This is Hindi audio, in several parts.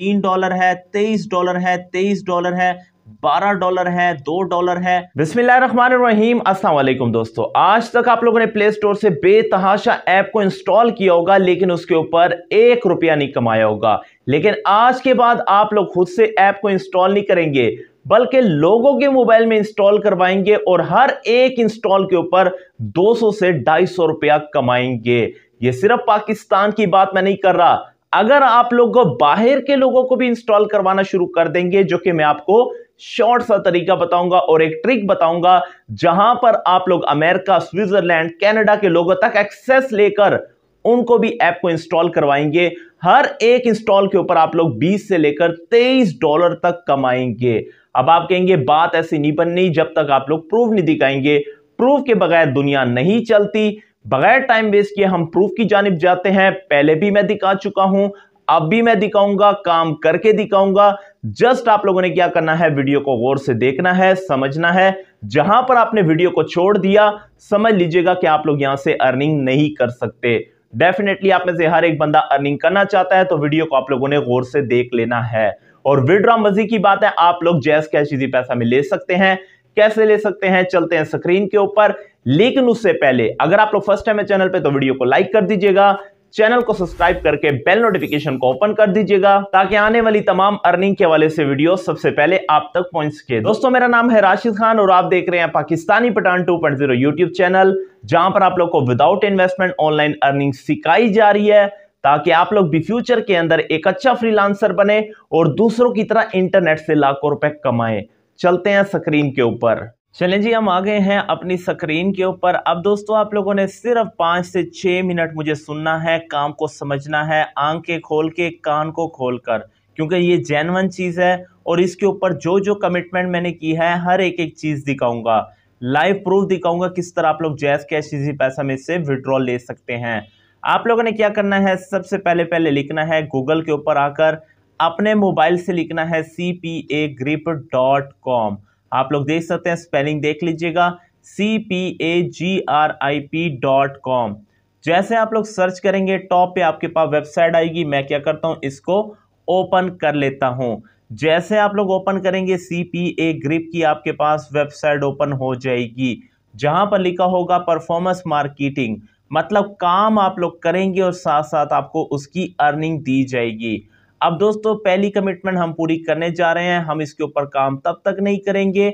$3 है, $23 है, $23 है, $12 है, $2 है। बिस्मिल्लाहिर्रहमानिर्रहीम, अस्सलाम वालेकुम दोस्तों। आज तक आप लोगों ने प्ले स्टोर से बेतहाशा ऐप को इंस्टॉल किया होगा लेकिन उसके ऊपर ₹1 नहीं कमाया होगा, लेकिन आज के बाद आप लोग खुद से ऐप को इंस्टॉल नहीं करेंगे बल्कि लोगों के मोबाइल में इंस्टॉल करवाएंगे और हर एक इंस्टॉल के ऊपर 200 से ₹250 कमाएंगे। ये सिर्फ पाकिस्तान की बात मैं नहीं कर रहा, अगर आप लोग बाहर के लोगों को भी इंस्टॉल करवाना शुरू कर देंगे, जो कि मैं आपको शॉर्ट सा तरीका बताऊंगा और एक ट्रिक बताऊंगा जहां पर आप लोग अमेरिका, स्विट्जरलैंड, कनाडा के लोगों तक एक्सेस लेकर उनको भी ऐप को इंस्टॉल करवाएंगे। हर एक इंस्टॉल के ऊपर आप लोग 20 से लेकर $23 तक कमाएंगे। अब आप कहेंगे बात ऐसी नहीं बननी जब तक आप लोग प्रूफ नहीं दिखाएंगे, प्रूफ के बगैर दुनिया नहीं चलती। बगैर टाइम वेस्ट किए हम प्रूफ की जानिब जाते हैं। पहले भी मैं दिखा चुका हूं, अब भी मैं दिखाऊंगा, काम करके दिखाऊंगा। जस्ट आप लोगों ने क्या करना है, वीडियो को गौर से देखना है, समझना है। जहां पर आपने वीडियो को छोड़ दिया समझ लीजिएगा कि आप लोग यहां से अर्निंग नहीं कर सकते। डेफिनेटली आप में से हर एक बंदा अर्निंग करना चाहता है, तो वीडियो को आप लोगों ने गौर से देख लेना है। और विड्रॉ मर्जी की बात है, आप लोग जैज़ कैश इजी पैसा में ले सकते हैं। कैसे ले सकते हैं, चलते हैं स्क्रीन के ऊपर। लेकिन उससे पहले अगर आप लोग फर्स्ट टाइम है चैनल पे तो वीडियो को लाइक कर दीजिएगा, चैनल को सब्सक्राइब करके बेल नोटिफिकेशन को ओपन कर दीजिएगा ताकि आने वाली तमाम अर्निंग के हवाले से वीडियो सबसे पहले आप तक पहुंच सके। दोस्तों मेरा नाम है राशिद खान और आप देख रहे हैं पाकिस्तानी पठान 2.0 यूट्यूब चैनल, जहां पर आप लोग को विदाउट इन्वेस्टमेंट ऑनलाइन अर्निंग सिखाई जा रही है ताकि आप लोग भी फ्यूचर के अंदर एक अच्छा फ्रीलांसर बने और दूसरों की तरह इंटरनेट से लाखों रुपए कमाएं। चलते हैं स्क्रीन के ऊपर। चलें जी, हम आ गए हैं अपनी स्क्रीन के ऊपर। अब दोस्तों आप लोगों ने सिर्फ 5 से 6 मिनट मुझे सुनना है, काम को समझना है, आंखें खोल के कान को खोलकर, क्योंकि ये जेन्युइन चीज़ है और इसके ऊपर जो जो कमिटमेंट मैंने की है हर एक चीज़ दिखाऊंगा, लाइव प्रूफ दिखाऊंगा किस तरह आप लोग जैज़ कैश इजी पैसा में से विड्रॉल ले सकते हैं। आप लोगों ने क्या करना है, सबसे पहले लिखना है गूगल के ऊपर आकर, अपने मोबाइल से लिखना है CPAgrip.com। आप लोग देख सकते हैं, स्पेलिंग देख लीजिएगा, CPAgrip.com। जैसे आप लोग सर्च करेंगे टॉप पे आपके पास वेबसाइट आएगी। मैं क्या करता हूं, इसको ओपन कर लेता हूं। जैसे आप लोग ओपन करेंगे CPA Grip की आपके पास वेबसाइट ओपन हो जाएगी, जहां पर लिखा होगा परफॉर्मेंस मार्केटिंग, मतलब काम आप लोग करेंगे और साथ साथ आपको उसकी अर्निंग दी जाएगी। अब दोस्तों पहली कमिटमेंट हम पूरी करने जा रहे हैं। हम इसके ऊपर काम तब तक नहीं करेंगे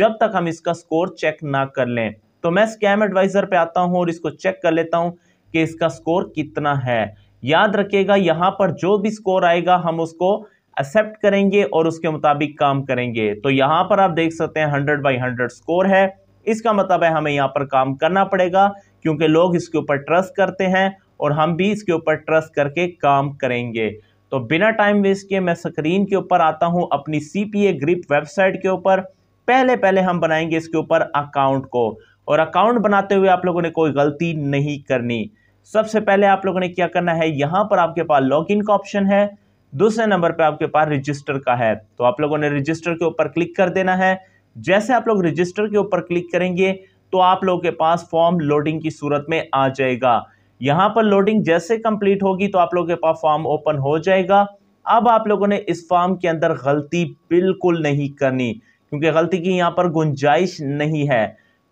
जब तक हम इसका स्कोर चेक ना कर लें। तो मैं स्कैम एडवाइजर पे आता हूं और इसको चेक कर लेता हूं कि इसका स्कोर कितना है। याद रखिएगा यहाँ पर जो भी स्कोर आएगा हम उसको एक्सेप्ट करेंगे और उसके मुताबिक काम करेंगे। तो यहाँ पर आप देख सकते हैं 100/100 स्कोर है। इसका मतलब है हमें यहाँ पर काम करना पड़ेगा क्योंकि लोग इसके ऊपर ट्रस्ट करते हैं और हम भी इसके ऊपर ट्रस्ट करके काम करेंगे। तो बिना टाइम वेस्ट किए मैं स्क्रीन के ऊपर आता हूं अपनी CPA ग्रिप वेबसाइट के ऊपर। पहले हम बनाएंगे इसके ऊपर अकाउंट को, और अकाउंट बनाते हुए आप लोगों ने कोई गलती नहीं करनी। सबसे पहले आप लोगों ने क्या करना है, यहाँ पर आपके पास लॉगिन का ऑप्शन है, दूसरे नंबर पे आपके पास रजिस्टर का है। तो आप लोगों ने रजिस्टर के ऊपर क्लिक कर देना है। जैसे आप लोग रजिस्टर के ऊपर क्लिक करेंगे तो आप लोगों के पास फॉर्म लोडिंग की सूरत में आ जाएगा। यहाँ पर लोडिंग जैसे कंप्लीट होगी तो आप लोगों के पास फॉर्म ओपन हो जाएगा। अब आप लोगों ने इस फॉर्म के अंदर गलती बिल्कुल नहीं करनी क्योंकि गलती की यहाँ पर गुंजाइश नहीं है।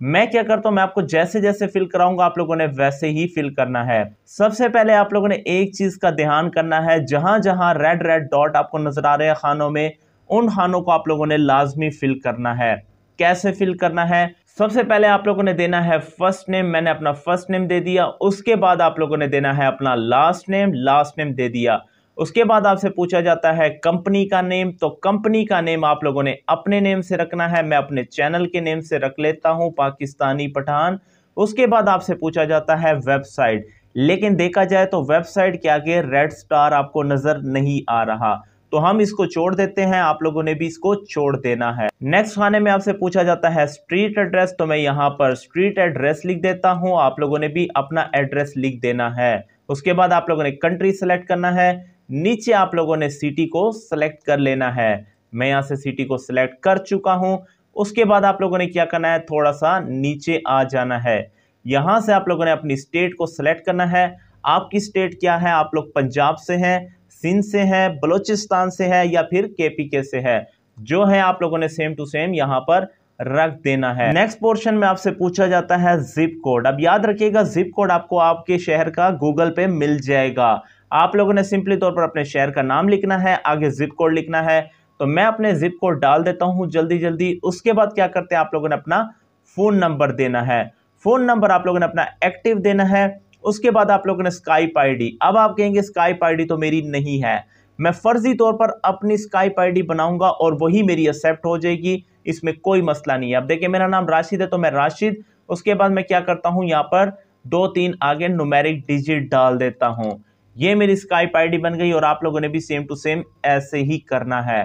मैं क्या करता हूँ, मैं आपको जैसे जैसे फिल कराऊंगा आप लोगों ने वैसे ही फिल करना है। सबसे पहले आप लोगों ने एक चीज़ का ध्यान करना है, जहाँ जहाँ रेड डॉट आपको नजर आ रहे हैं खानों में, उन खानों को आप लोगों ने लाजमी फिल करना है। कैसे फिल करना है, सबसे पहले आप लोगों ने देना है फर्स्ट नेम। मैंने अपना फर्स्ट नेम दे दिया। उसके बाद आप लोगों ने देना है अपना लास्ट नेम दे दिया। उसके बाद आपसे पूछा जाता है कंपनी का नेम, तो कंपनी का नेम आप लोगों ने अपने नेम से रखना है। मैं अपने चैनल के नेम से रख लेता हूं पाकिस्तानी पठान। उसके बाद आपसे पूछा जाता है वेबसाइट, लेकिन देखा जाए तो वेबसाइट के आगे रेड स्टार आपको नजर नहीं आ रहा तो हम इसको छोड़ देते हैं, आप लोगों ने भी इसको छोड़ देना है। नेक्स्ट खाने में आपसे पूछा जाता है स्ट्रीट एड्रेस, तो मैं यहाँ पर स्ट्रीट एड्रेस लिख देता हूँ, आप लोगों ने भी अपना एड्रेस लिख देना है। उसके बाद आप लोगों ने कंट्री सेलेक्ट करना है, नीचे आप लोगों ने सिटी को सेलेक्ट कर लेना है। मैं यहाँ से सिटी को सिलेक्ट कर चुका हूँ। उसके बाद आप लोगों ने क्या करना है, थोड़ा सा नीचे आ जाना है। यहाँ से आप लोगों ने अपनी स्टेट को सिलेक्ट करना है। आपकी स्टेट क्या है, आप लोग पंजाब से हैं, सिंध से है, बलूचिस्तान से है या फिर केपीके से है, जो है आप लोगों ने सेम टू सेम यहां पर रख देना है। नेक्स्ट पोर्शन में आपसे पूछा जाता है जिप कोड। अब याद रखिएगा जिप कोड आपको आपके शहर का गूगल पे मिल जाएगा। आप लोगों ने सिंपली तौर पर अपने शहर का नाम लिखना है, आगे जिप कोड लिखना है। तो मैं अपने जिप कोड डाल देता हूं जल्दी जल्दी। उसके बाद क्या करते हैं, आप लोगों ने अपना फोन नंबर देना है, फोन नंबर आप लोगों ने अपना एक्टिव देना है। उसके बाद आप लोगों ने स्काइप आईडी। अब आप कहेंगे स्काइप आईडी तो मेरी नहीं है, मैं फर्जी तौर पर अपनी स्काइप आईडी बनाऊंगा और वही मेरी एक्सेप्ट हो जाएगी, इसमें कोई मसला नहीं है। अब देखिए मेरा नाम राशिद है तो मैं राशिद, उसके बाद मैं क्या करता हूं यहाँ पर 2-3 आगे न्यूमेरिक डिजिट डाल देता हूं। ये मेरी स्काइप आईडी बन गई और आप लोगों ने भी सेम टू सेम ऐसे ही करना है।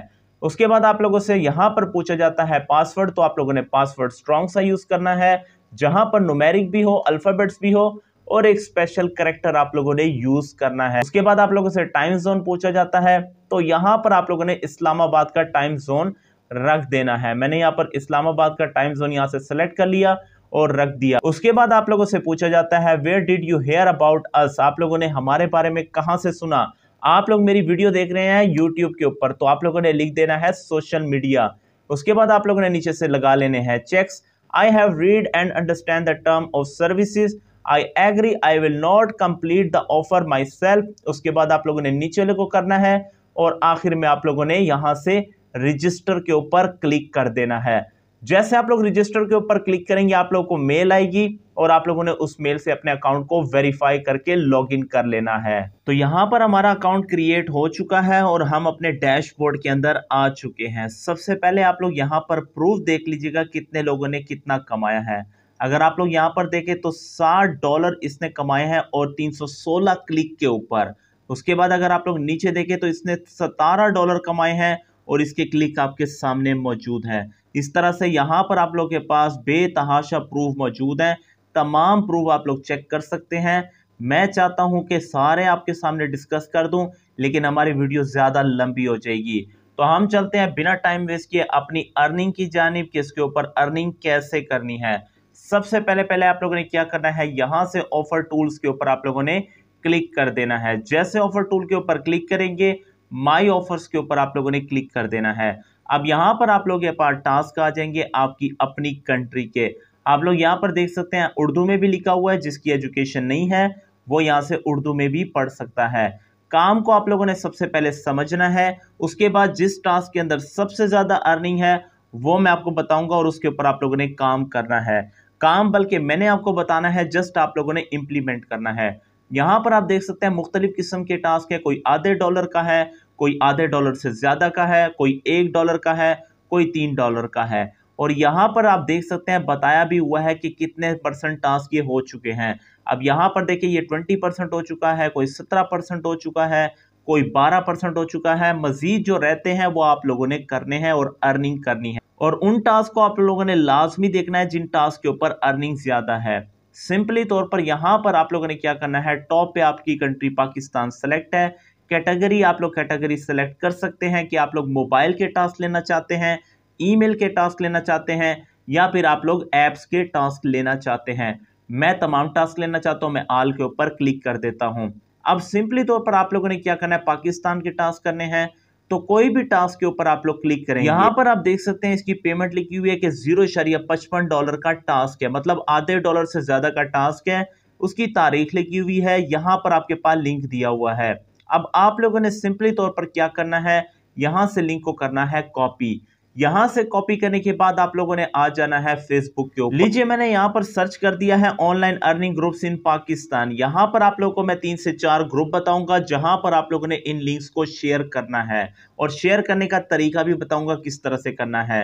उसके बाद आप लोगों से यहाँ पर पूछा जाता है पासवर्ड, तो आप लोगों ने पासवर्ड स्ट्रॉन्ग सा यूज करना है, जहां पर न्यूमेरिक भी हो, अल्फाबेट्स भी हो और एक स्पेशल करेक्टर आप लोगों ने यूज करना है। उसके बाद आप लोगों से टाइम जोन पूछा जाता है, तो यहाँ पर आप लोगों ने इस्लामाबाद का टाइम जोन रख देना है। मैंने यहाँ पर इस्लामाबाद का टाइम जोन यहाँ से सेलेक्ट कर लिया और रख दिया। उसके बाद आप लोगों से पूछा जाता है where did you hear about us, आप लोगों ने हमारे बारे में कहाँ से सुना। आप लोग मेरी वीडियो देख रहे हैं यूट्यूब के ऊपर, तो आप लोगों ने लिख देना है सोशल मीडिया। उसके बाद आप लोगों ने नीचे से लगा लेने हैं checks. I have read and understand the term of services, I agree, I will not complete the offer myself. उसके बाद आप लोगों ने नीचे लोगों करना है और आखिर में आप लोगों ने यहाँ से रजिस्टर के ऊपर क्लिक कर देना है। जैसे आप लोग रजिस्टर के ऊपर क्लिक करेंगे आप लोगों को मेल आएगी और आप लोगों ने उस मेल से अपने अकाउंट को वेरीफाई करके लॉगिन कर लेना है। तो यहाँ पर हमारा अकाउंट क्रिएट हो चुका है और हम अपने डैशबोर्ड के अंदर आ चुके हैं। सबसे पहले आप लोग यहाँ पर प्रूफ देख लीजिएगा कितने लोगों ने कितना कमाया है। अगर आप लोग यहाँ पर देखें तो $60 इसने कमाए हैं और 316 क्लिक के ऊपर। उसके बाद अगर आप लोग नीचे देखें तो इसने $17 कमाए हैं और इसके क्लिक आपके सामने मौजूद है। इस तरह से यहाँ पर आप लोग के पास बेतहाशा प्रूफ मौजूद हैं, तमाम प्रूफ आप लोग चेक कर सकते हैं। मैं चाहता हूँ कि सारे आपके सामने डिस्कस कर दूँ, लेकिन हमारी वीडियो ज़्यादा लंबी हो जाएगी। तो हम चलते हैं बिना टाइम वेस्ट किए अपनी अर्निंग की जानिब कि इसके ऊपर अर्निंग कैसे करनी है। सबसे पहले आप लोगों ने क्या करना है, यहाँ से ऑफर टूल्स के ऊपर आप लोगों ने क्लिक कर देना है। जैसे ऑफर टूल के ऊपर क्लिक करेंगे माई ऑफर्स के ऊपर आप लोगों ने क्लिक कर देना है। अब यहाँ पर आप लोग के पास टास्क आ जाएंगे आपकी अपनी कंट्री के। आप लोग यहाँ पर देख सकते हैं उर्दू में भी लिखा हुआ है, जिसकी एजुकेशन नहीं है वो यहाँ से उर्दू में भी पढ़ सकता है। काम को आप लोगों ने सबसे पहले समझना है, उसके बाद जिस टास्क के अंदर सबसे ज़्यादा अर्निंग है वो मैं आपको बताऊँगा और उसके ऊपर आप लोगों ने काम करना है। काम बल्कि मैंने आपको बताना है, जस्ट आप लोगों ने इम्प्लीमेंट करना है। यहाँ पर आप देख सकते हैं मुख्तलिफ किस्म के टास्क है, कोई $0.5 का है, कोई $0.5 से ज़्यादा का है, कोई $1 का है, कोई $3 का है। और यहाँ पर आप देख सकते हैं बताया भी हुआ है कि कितने परसेंट टास्क ये हो चुके हैं। अब यहाँ पर देखिए ये 20% हो चुका है, कोई 17% हो चुका है, कोई 12% हो चुका है। मज़ीद जो रहते हैं वो आप लोगों ने करने हैं और अर्निंग करनी है। और उन टास्क को आप लोगों ने लाजमी देखना है जिन टास्क के ऊपर अर्निंग ज़्यादा है। सिंपली तौर पर यहाँ पर आप लोगों ने क्या करना है, टॉप पे आपकी कंट्री पाकिस्तान सेलेक्ट है, कैटेगरी आप लोग कैटेगरी सेलेक्ट कर सकते हैं कि आप लोग मोबाइल के टास्क लेना चाहते हैं, ईमेल के टास्क लेना चाहते हैं या फिर आप लोग ऐप्स के टास्क लेना चाहते हैं। मैं तमाम टास्क लेना चाहता हूँ, मैं आल के ऊपर क्लिक कर देता हूँ। अब सिंपली तौर पर आप लोगों ने क्या करना है, पाकिस्तान के टास्क करने हैं, तो कोई भी टास्क के ऊपर आप लोग क्लिक करेंगे। यहाँ पर आप देख सकते हैं इसकी पेमेंट लिखी हुई है कि $0.55 का टास्क है, मतलब $0.5 से ज़्यादा का टास्क है। उसकी तारीख लिखी हुई है, यहाँ पर आपके पास लिंक दिया हुआ है। अब आप लोगों ने सिंपली तौर पर क्या करना है, यहाँ से लिंक को करना है कॉपी। यहाँ से कॉपी करने के बाद आप लोगों ने आ जाना है फेसबुक के ऊपर। लीजिए मैंने यहाँ पर सर्च कर दिया है online earning groups in Pakistan. यहाँ पर आप लोगों को मैं 3 से 4 ग्रुप बताऊंगा जहाँ पर आप लोगों ने इन लिंक्स को शेयर करना है और शेयर करने का तरीका भी बताऊंगा किस तरह से करना है।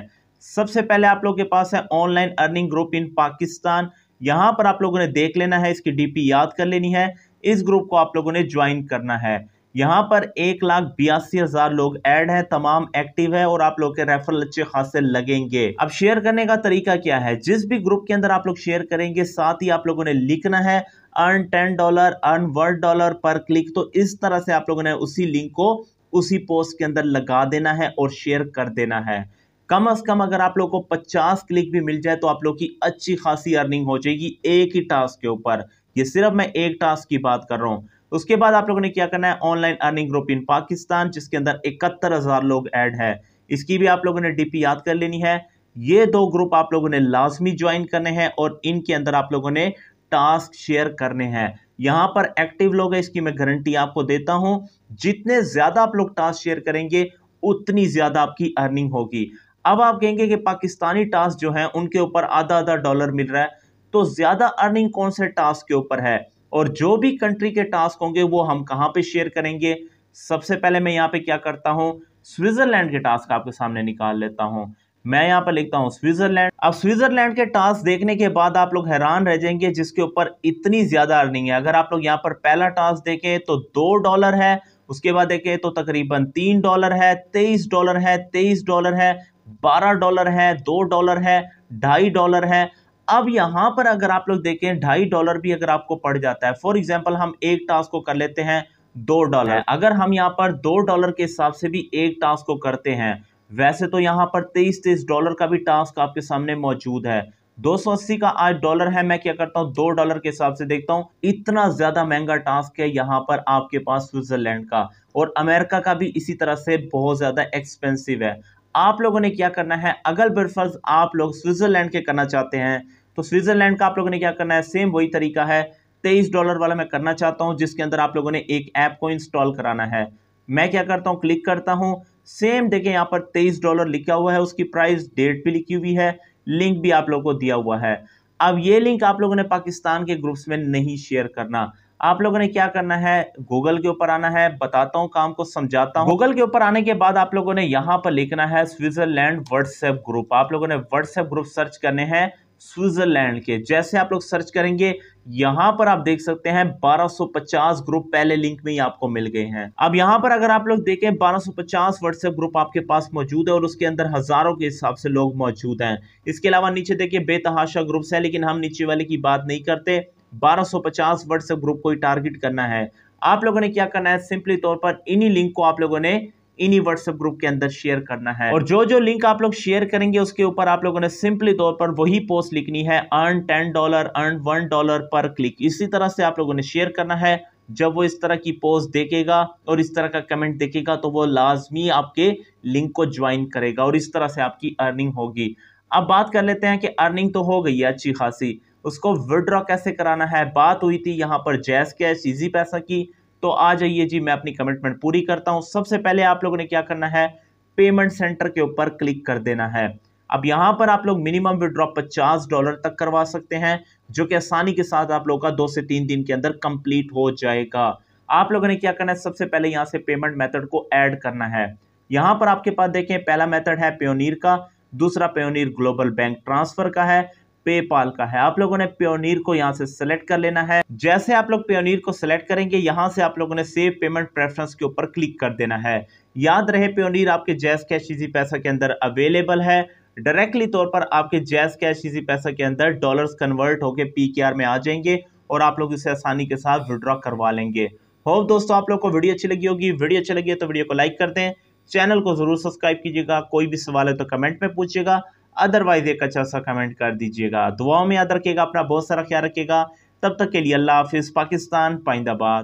सबसे पहले आप लोगों के पास है online earning group in Pakistan. यहाँ पर आप लोगों ने देख लेना है, इसकी DP याद कर लेनी है, इस ग्रुप को आप लोगों ने ज्वाइन करना है। यहाँ पर 1,82,000 लोग ऐड हैं, तमाम एक्टिव है और आप लोग के रेफरल अच्छे खासे लगेंगे। अब शेयर करने का तरीका क्या है, जिस भी ग्रुप के अंदर आप लोग शेयर करेंगे साथ ही आप लोगों ने लिखना है अर्न $10, अर्न $1 पर क्लिक। तो इस तरह से आप लोगों ने उसी लिंक को उसी पोस्ट के अंदर लगा देना है और शेयर कर देना है। कम अज कम अगर आप लोग को 50 क्लिक भी मिल जाए तो आप लोग की अच्छी खासी अर्निंग हो जाएगी एक ही टास्क के ऊपर। ये सिर्फ मैं एक टास्क की बात कर रहा हूँ। उसके बाद आप लोगों ने क्या करना है, online earning group in Pakistan, जिसके अंदर 71,000 लोग ऐड हैं, इसकी भी आप लोगों ने डीपी याद कर लेनी है। ये दो ग्रुप आप लोगों ने लाजमी ज्वाइन करने हैं और इनके अंदर आप लोगों ने टास्क शेयर करने हैं। यहाँ पर एक्टिव लोग हैं, इसकी मैं गारंटी आपको देता हूँ। जितने ज़्यादा आप लोग टास्क शेयर करेंगे उतनी ज़्यादा आपकी अर्निंग होगी। अब आप कहेंगे कि पाकिस्तानी टास्क जो हैं उनके ऊपर आधा आधा डॉलर मिल रहा है, तो ज़्यादा अर्निंग कौन से टास्क के ऊपर है और जो भी कंट्री के टास्क होंगे वो हम कहाँ पे शेयर करेंगे। सबसे पहले मैं यहाँ पे क्या करता हूँ, स्विट्ज़रलैंड के टास्क आपके सामने निकाल लेता हूँ। मैं यहाँ पर लिखता हूँ स्विट्ज़रलैंड। अब स्विट्ज़रलैंड के टास्क देखने के बाद आप लोग हैरान रह जाएंगे जिसके ऊपर इतनी ज़्यादा अर्निंग है। अगर आप लोग यहाँ पर पहला टास्क देखें तो $2 है, उसके बाद देखें तो तकरीबन $3 है, $23 है, $23 है, $12 है, $2 है, $2.50 है। अब यहाँ पर अगर आप लोग देखें $2.50 भी अगर आपको पड़ जाता है, फॉर एग्जाम्पल हम एक टास्क को कर लेते हैं $2, अगर हम यहाँ पर $2 के हिसाब से भी एक टास्क को करते हैं, वैसे तो यहाँ पर $23 का भी टास्क आपके सामने मौजूद है। 280 का आज डॉलर है, मैं क्या करता हूँ $2 के हिसाब से देखता हूँ। इतना ज्यादा महंगा टास्क है यहाँ पर आपके पास स्विट्जरलैंड का, और अमेरिका का भी इसी तरह से बहुत ज्यादा एक्सपेंसिव है। आप लोगों ने क्या करना है, अगर बरफर्ज आप लोग स्विट्जरलैंड के करना चाहते हैं तो स्विट्जरलैंड का आप लोगों ने क्या करना है, सेम वही तरीका है। $23 वाला मैं करना चाहता हूं, जिसके अंदर आप लोगों ने एक ऐप को इंस्टॉल कराना है। मैं क्या करता हूं, क्लिक करता हूं, सेम देखें यहां पर $23 लिखा हुआ है, उसकी प्राइस डेट भी लिखी हुई है, लिंक भी आप लोगों को दिया हुआ है। अब ये लिंक आप लोगों ने पाकिस्तान के ग्रुप्स में नहीं शेयर करना। आप लोगों ने क्या करना है, गूगल के ऊपर आना है, बताता हूँ काम को, समझाता हूँ। गूगल के ऊपर आने के बाद आप लोगों ने यहाँ पर लिखना है स्विट्जरलैंड व्हाट्सएप ग्रुप। आप लोगों ने व्हाट्सएप ग्रुप सर्च करने हैं स्विट्जरलैंड के। जैसे आप लोग सर्च करेंगे यहाँ पर आप देख सकते हैं 1250 ग्रुप पहले लिंक में ही आपको मिल गए हैं। अब यहाँ पर अगर आप लोग देखें 1250 व्हाट्सएप ग्रुप आपके पास मौजूद है और उसके अंदर हजारों के हिसाब से लोग मौजूद हैं। इसके अलावा नीचे देखिए बेतहाशा ग्रुप्स हैं, लेकिन हम नीचे वाले की बात नहीं करते। 1250 व्हाट्सएप ग्रुप को ही टारगेट करना है। आप लोगों ने क्या करना है, सिंपली तौर पर इन्हीं लिंक को आप लोगों ने इन्हीं व्हाट्सएप ग्रुप के अंदर शेयर करना है, और जो जो लिंक आप लोग शेयर करेंगे उसके ऊपर आप लोगों ने सिंपली तौर पर वही पोस्ट लिखनी है, अर्न $10, अर्न $1 पर क्लिक। इसी तरह से आप लोगों ने शेयर करना है। जब वो इस तरह की पोस्ट देखेगा और इस तरह का कमेंट देखेगा तो वो लाजमी आपके लिंक को ज्वाइन करेगा, और इस तरह से आपकी अर्निंग होगी। अब बात कर लेते हैं कि अर्निंग तो हो गई है अच्छी खासी, उसको विड्रॉ कैसे कराना है। बात हुई थी यहाँ पर जैज़ कैश, इजी पैसा की, तो आ जाइए जी, मैं अपनी कमिटमेंट पूरी करता हूँ। सबसे पहले आप लोगों ने क्या करना है, पेमेंट सेंटर के ऊपर क्लिक कर देना है। अब यहाँ पर आप लोग मिनिमम विड्रॉ $50 तक करवा सकते हैं, जो कि आसानी के साथ आप लोगों का 2 से 3 दिन के अंदर कंप्लीट हो जाएगा। आप लोगों ने क्या करना है, सबसे पहले यहाँ से पेमेंट मेथड को ऐड करना है। यहाँ पर आपके पास देखें पहला मेथड है पेयोनीर का, दूसरा पेयोनीर ग्लोबल बैंक ट्रांसफर का है, पेपाल का है। आप लोगों ने पेयोनीर को यहाँ से सेलेक्ट कर लेना है। जैसे आप लोग पेयोनीर को सेलेक्ट करेंगे, यहाँ से आप लोगों ने सेव पेमेंट प्रेफरेंस के ऊपर क्लिक कर देना है। याद रहे पेयोनीर आपके जैज़ कैश इजी पैसा के अंदर अवेलेबल है, डायरेक्टली तौर पर आपके जैज़ कैश इजी पैसा के अंदर डॉलर्स कन्वर्ट होकर PKR में आ जाएंगे और आप लोग इसे आसानी के साथ विड्रॉ करवा लेंगे। होप दोस्तों आप लोग को वीडियो अच्छी लगी होगी। वीडियो अच्छी लगी है तो वीडियो को लाइक कर दें, चैनल को जरूर सब्सक्राइब कीजिएगा। कोई भी सवाल है तो कमेंट में पूछिएगा, अदरवाइज एक अच्छा सा कमेंट कर दीजिएगा। दुआओं में याद रखिएगा, अपना बहुत सारा ख्याल रखिएगा। तब तक के लिए अल्लाह हाफिज़। पाकिस्तान पाइंदाबाद।